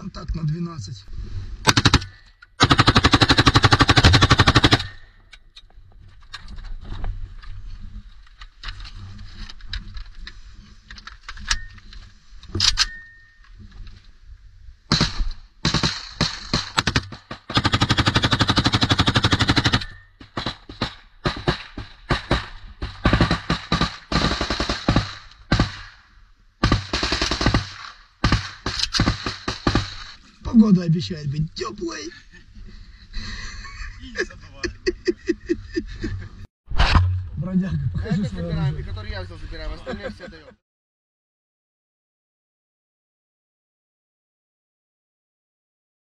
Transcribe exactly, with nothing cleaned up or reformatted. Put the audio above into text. контакт на двенадцать. Погода обещает быть теплой. И не забываем. Бродяга, покажи свою оружие. Который я взял, забираем, остальные все даем.